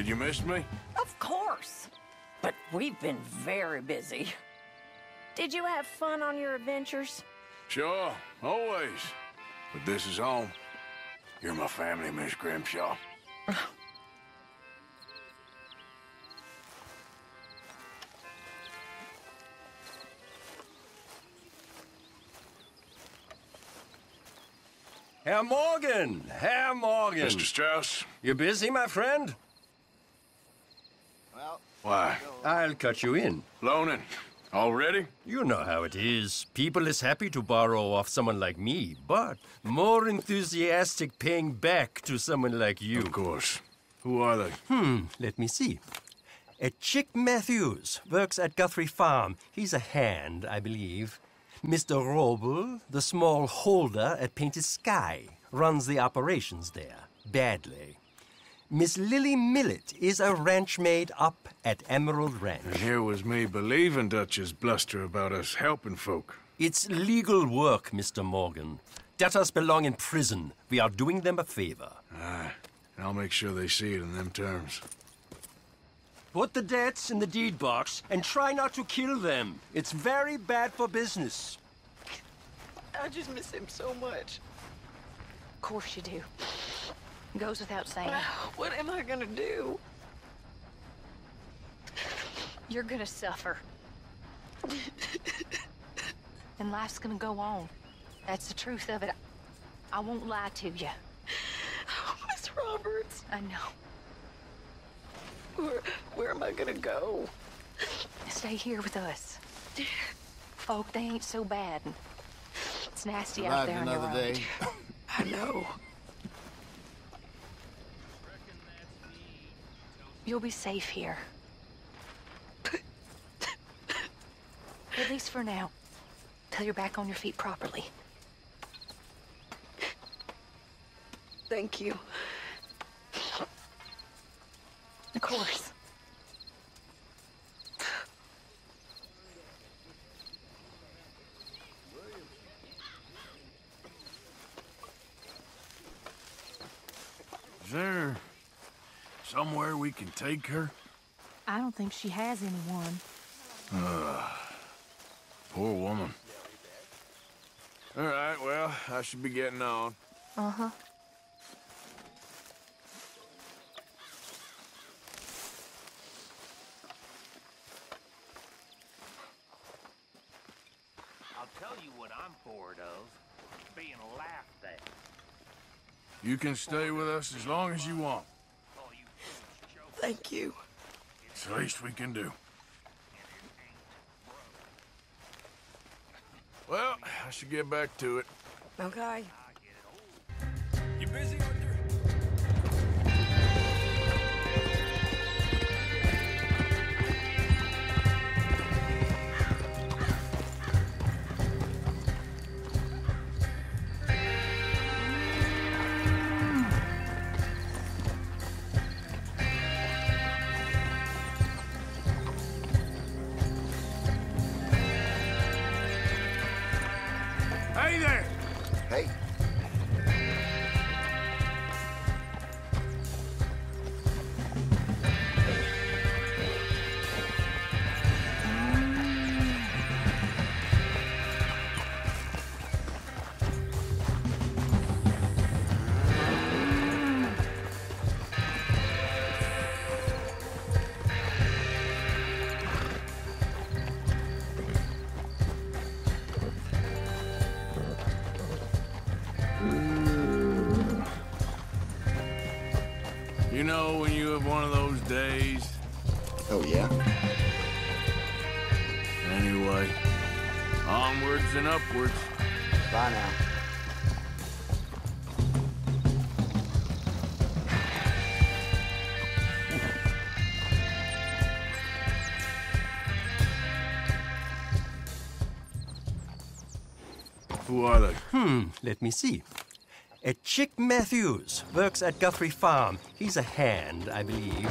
Did you miss me? Of course. But we've been very busy. Did you have fun on your adventures? Sure, always. But this is home. You're my family, Miss Grimshaw. Herr Morgan! Herr Morgan! Mr. Strauss? You busy, my friend? Well... Why? I'll cut you in. Loaning. Already? You know how it is. People is happy to borrow off someone like me, but more enthusiastic paying back to someone like you. Of course. Who are they? Let me see. A Chick Matthews works at Guthrie Farm. He's a hand, I believe. Mr. Roble, the small holder at Painted Sky, runs the operations there, badly. Miss Lily Millett is a ranch maid up at Emerald Ranch. And here was me believing Dutch's bluster about us helping folk. It's legal work, Mr. Morgan. Debtors belong in prison. We are doing them a favor. Aye, and I'll make sure they see it in them terms. Put the debts in the deed box and try not to kill them. It's very bad for business. I just miss him so much. Of course you do. Goes without saying. What am I gonna do? You're gonna suffer. And life's gonna go on. That's the truth of it. I won't lie to you. Oh, Miss Roberts. I know. Where am I gonna go? Stay here with us. Folk, they ain't so bad. It's nasty out there on your own. I know. You'll be safe here. At least for now. Till you're back on your feet properly. Thank you. Of course. There. Somewhere we can take her? I don't think she has anyone. Poor woman. All right, well, I should be getting on. Uh-huh. I'll tell you what I'm bored of. Being laughed at. You can stay with us as long as you want. Thank you. It's the least we can do. Well, I should get back to it. Okay. You busy with your... You know when you have one of those days? Oh, yeah? Anyway, onwards and upwards. Bye now. Who are they? Let me see. A Chick Matthews works at Guthrie Farm. He's a hand, I believe.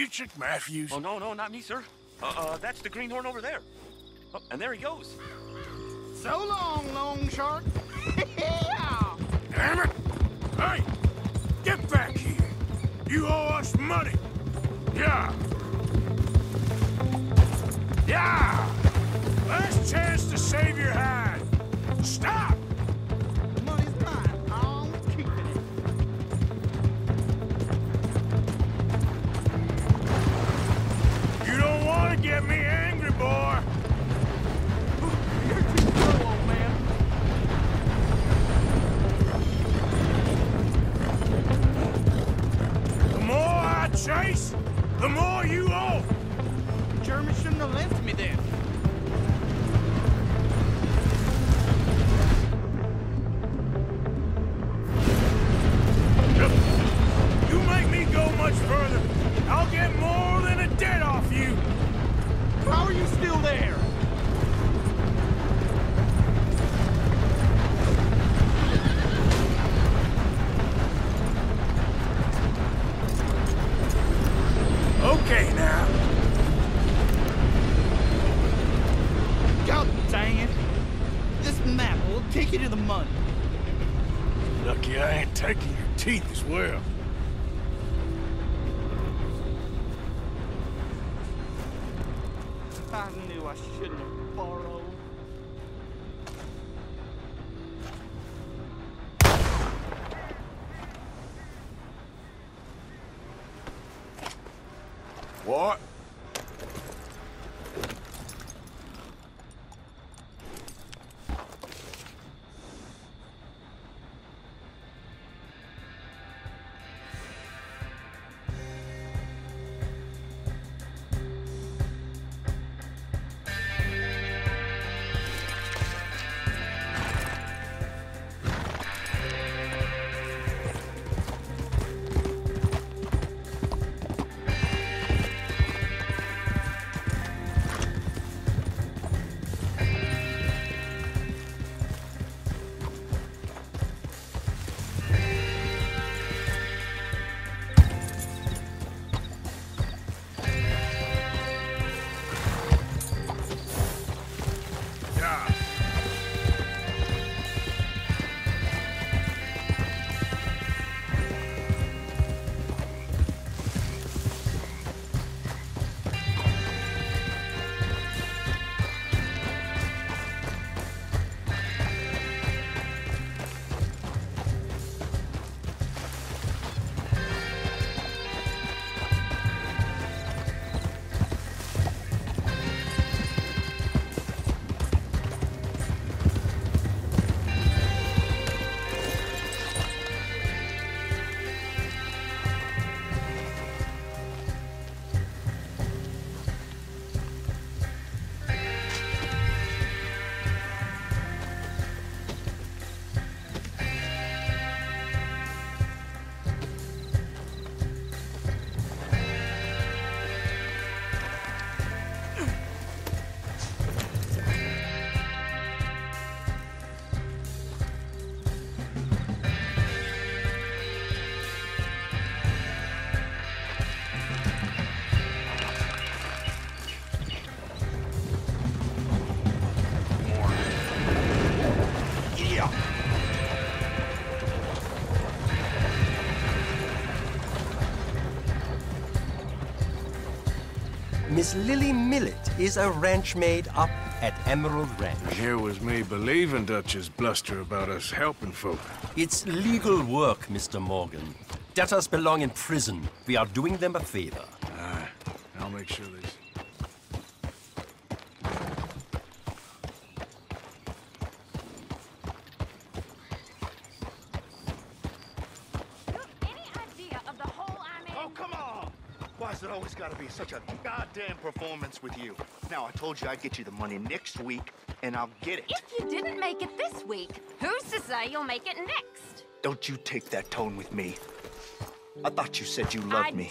Buchick Matthews. Oh, no, not me, sir. That's the greenhorn over there. Oh, and there he goes. So long, long shark. Yeah. Damn it. Hey, get back here. You owe us money. Yeah. Yeah! Last chance to save your hide. Stop! The money's mine. I'm keeping it. You don't want to get me angry, boy. You're too slow, old man. The more I chase, the more you owe. German shouldn't have left me there. You make me go much further, I'll get more than a debt off you. How are you still there? Okay, now. Take you to the money. Lucky I ain't taking your teeth as well. I knew I shouldn't have borrowed. What? Miss Lily Millett is a ranch maid up at Emerald Ranch. Here was me believing Dutch's bluster about us helping folk. It's legal work, Mr. Morgan. Debtors belong in prison. We are doing them a favor. Aye. I'll make sure they... performance with you. Now, I told you I'd get you the money next week, and I'll get it. If you didn't make it this week, who's to say you'll make it next? Don't you take that tone with me. I thought you said you loved me.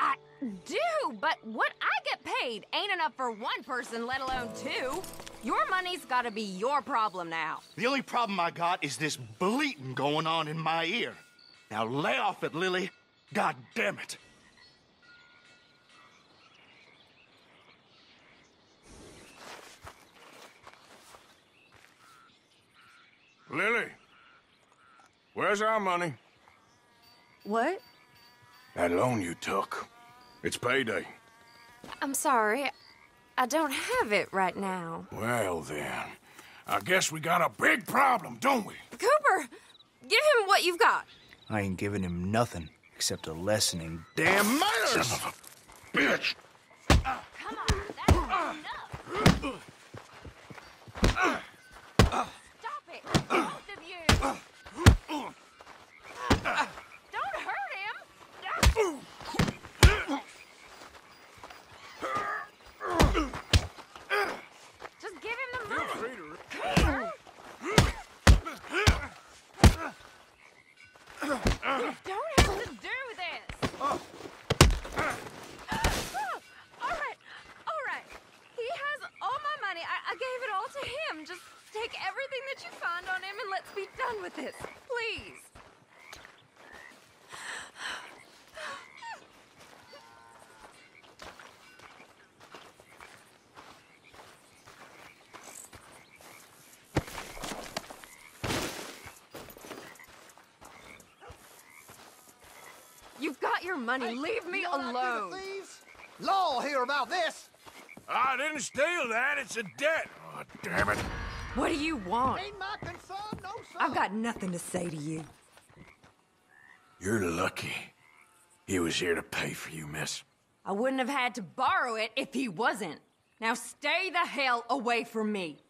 I do, but what I get paid ain't enough for one person, let alone two. Your money's gotta be your problem now. The only problem I got is this bleating going on in my ear. Now lay off it, Lily. God damn it. Lily, where's our money? What? That loan you took. It's payday. I'm sorry. I don't have it right now. Well, then. I guess we got a big problem, don't we? Cooper, give him what you've got. I ain't giving him nothing except a lesson in damn manners. Son of a bitch. Come on, that's enough. Stop it, both of you. Don't hurt him. Just give him the money. Cooper. You don't have to do this. All right. He has all my money. I gave it all to him. Just take everything that you find on him and let's be done with this, please. Money. Leave me alone. Law will hear about this. I didn't steal that. It's a debt. Oh, damn it. What do you want? Ain't my concern, no sir. I've got nothing to say to you. You're lucky. He was here to pay for you, miss. I wouldn't have had to borrow it if he wasn't. Now stay the hell away from me.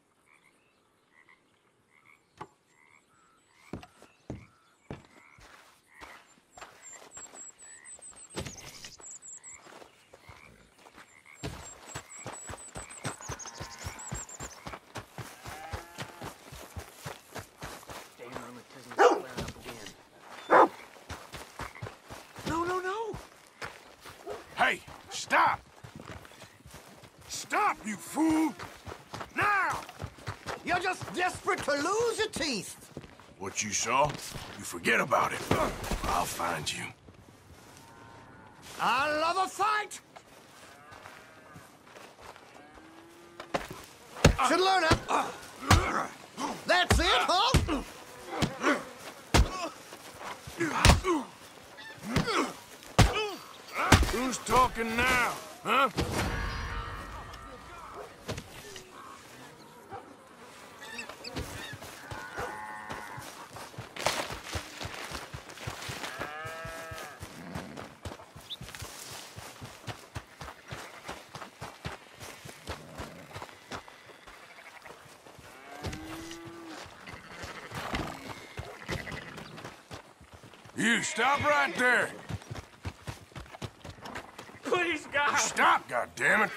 Fool! Now! You're just desperate to lose your teeth! What you saw, you forget about it. I'll find you. I love a fight! Should learn it! That's it, huh? Who's talking now, huh? Stop right there! Please, God! Stop, goddammit!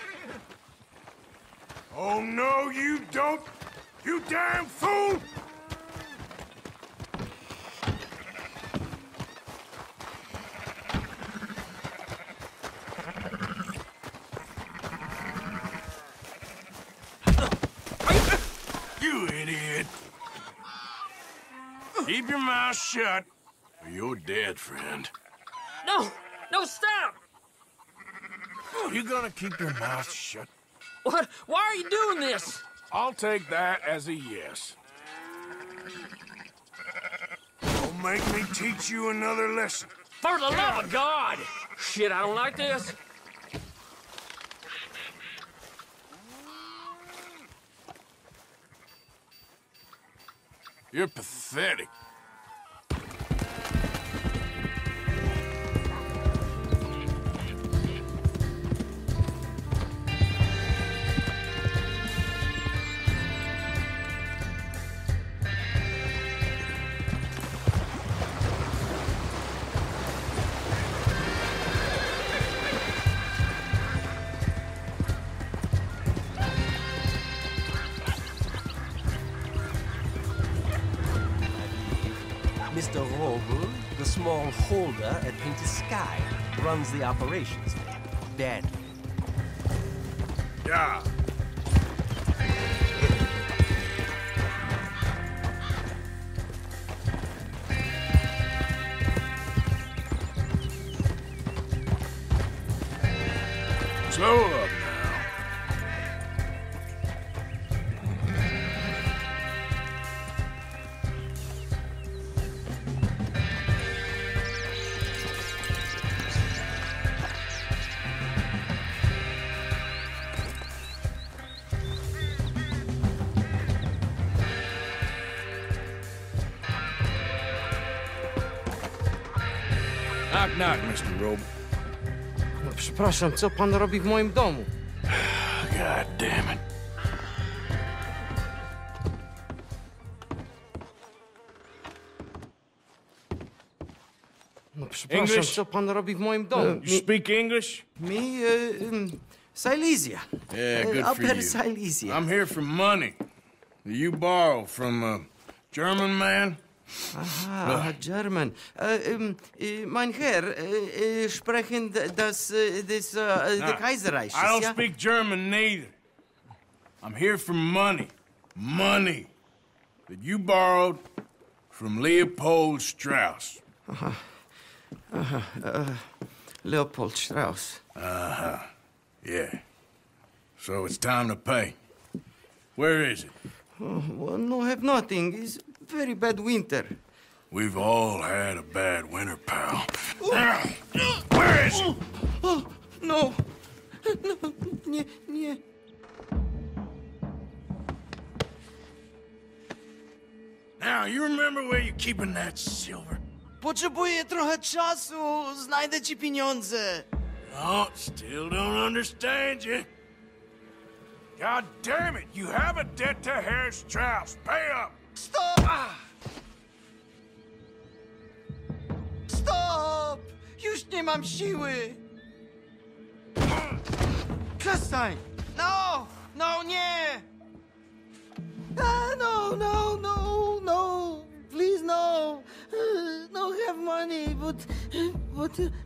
Oh, no, you don't! You damn fool! You idiot! Keep your mouth shut. You're dead, friend. No! No, stop! You gonna keep your mouth shut? What? Why are you doing this? I'll take that as a yes. Don't make me teach you another lesson. For the love of God! Shit, I don't like this. You're pathetic. At Painted Sky runs the operations there. Badly. Yeah. Slow up now. Knock, knock, Mr. Robe. No, przepraszam, co pan robi w moim domu? God damn it. No, przepraszam, co pan robi w moim domu? You speak English? Me, Silesia. Yeah, good for you. Silesia. I'm here for money. You borrow from a German man? Aha, German. Mein Herr, sprechen the Kaiserreich. I don't speak German neither. I'm here for money. Money that you borrowed from Leopold Strauss. Aha. Leopold Strauss. Uh-huh. Yeah. So it's time to pay. Where is it? Oh, well, no, I have nothing. It's very bad winter. We've all had a bad winter, pal. Where is it? Oh, no. No. No. Now, you remember where you're keeping that silver? Potrzebuję trochę czasu. Znajdę ci pieniądze. No, still don't understand you. God damn it! You have a debt to Harris Strauss. Pay up! Stop! Stop! Już nie mam siły! Przestań! No! No, nie! No! Please, no! Don't have money, but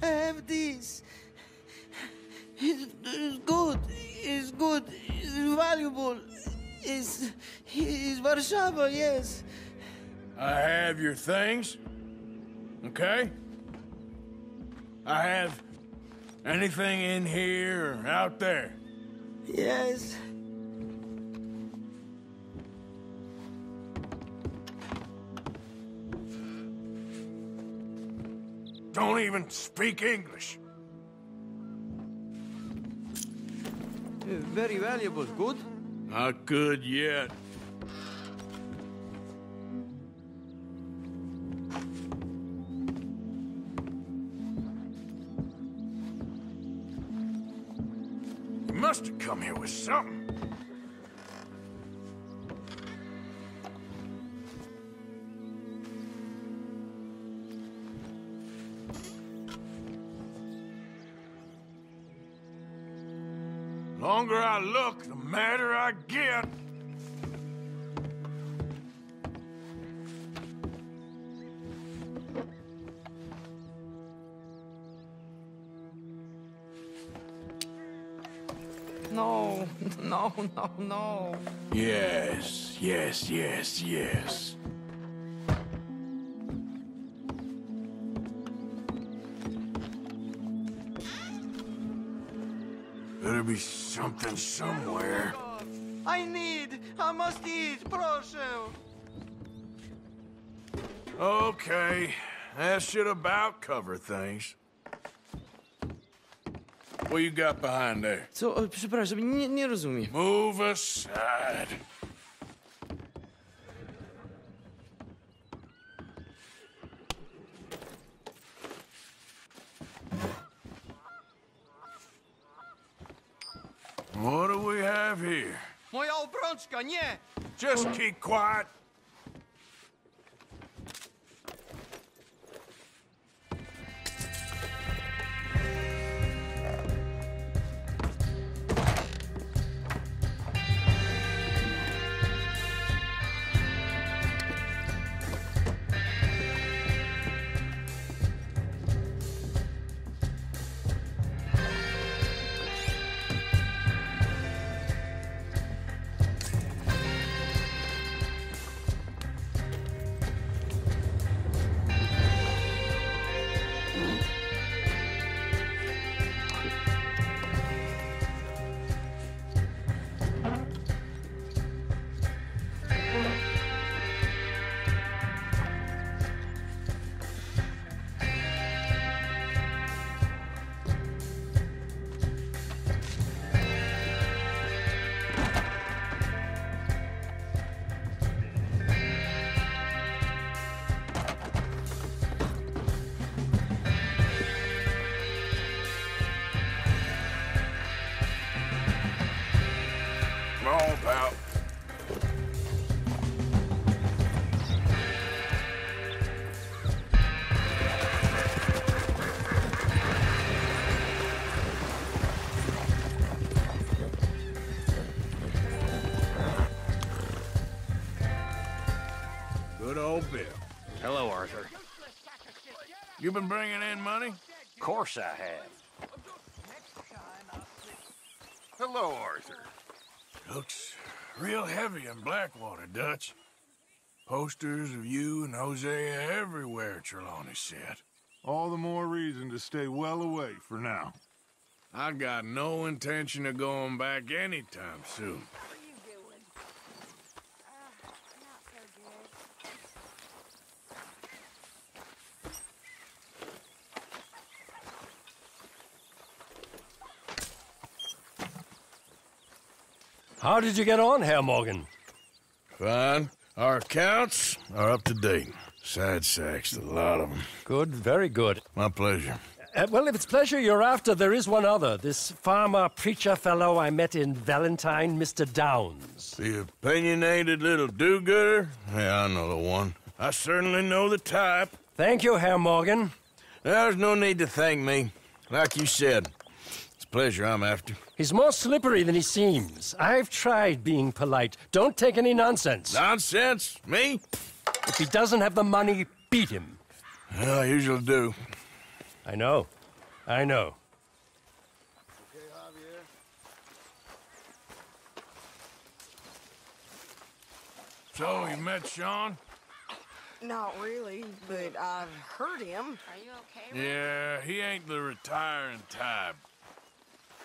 I have this. It's good. It's good. It's valuable. It's Warsaw, yes. I have your things, okay? I have anything in here or out there. Yes. Don't even speak English. Very valuable. Good? Not good yet. You must have come here with something. The longer I look, the madder I get. No. Yes. Better be something somewhere. I must eat, proszę. Okay, that should about cover things. What you got behind there? So, przepraszam, nie rozumiem. Move aside. What do we have here? Moja obrączka, nie! Just keep quiet. Good old Bill. Hello, Arthur. You been bringing in money? Of course I have. Hello, Arthur. Looks real heavy in Blackwater, Dutch. Posters of you and Jose everywhere, Trelawney said. All the more reason to stay well away for now. I got no intention of going back anytime soon. What are you doing? Not so good. How did you get on, Herr Morgan? Fine. Our accounts are up to date. Side sacks, a lot of them. Good, very good. My pleasure. Well, if it's pleasure you're after, there is one other. This farmer preacher fellow I met in Valentine, Mr. Downs. The opinionated little do-gooder? Yeah, I know the one. I certainly know the type. Thank you, Herr Morgan. There's no need to thank me. Like you said, it's a pleasure I'm after. He's more slippery than he seems. I've tried being polite. Don't take any nonsense. Nonsense? Me? If he doesn't have the money, beat him. Well, I usually do. I know. I know. Okay, Javier. So, you met Sean? Not really, but I've heard him. Are you okay, Robert? Yeah, he ain't the retiring type.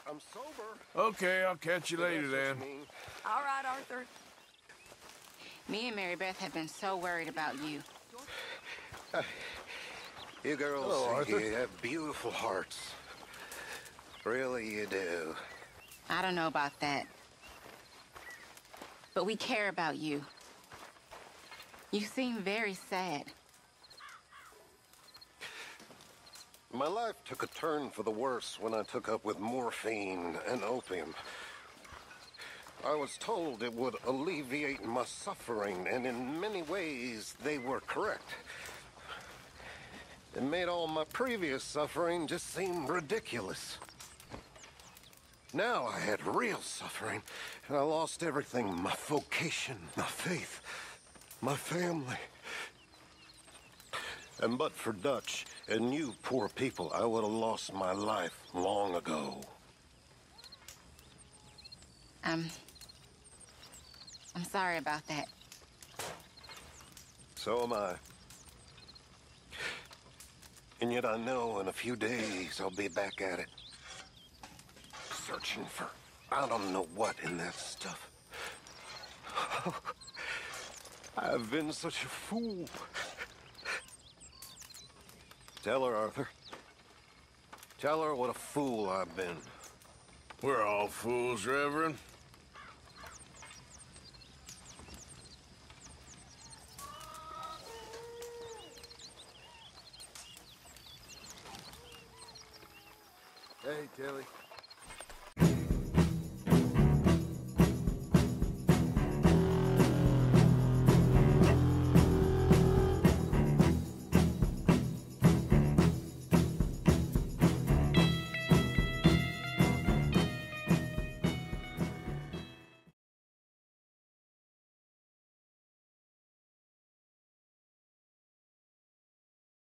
I'm sober. Okay, I'll catch you later then. All right, Arthur. Me and Mary Beth have been so worried about you. You girls, hello, you have beautiful hearts. Really, you do. I don't know about that. But we care about you. You seem very sad. My life took a turn for the worse when I took up with morphine and opium. I was told it would alleviate my suffering, and in many ways, they were correct. It made all my previous suffering just seem ridiculous. Now I had real suffering, and I lost everything. My vocation, my faith, my family. And but for Dutch and you poor people, I would have lost my life long ago. I'm sorry about that. So am I. And yet I know in a few days I'll be back at it. Searching for I don't know what in that stuff. I've been such a fool. Tell her, Arthur. Tell her what a fool I've been. We're all fools, Reverend. Hey, Tilly.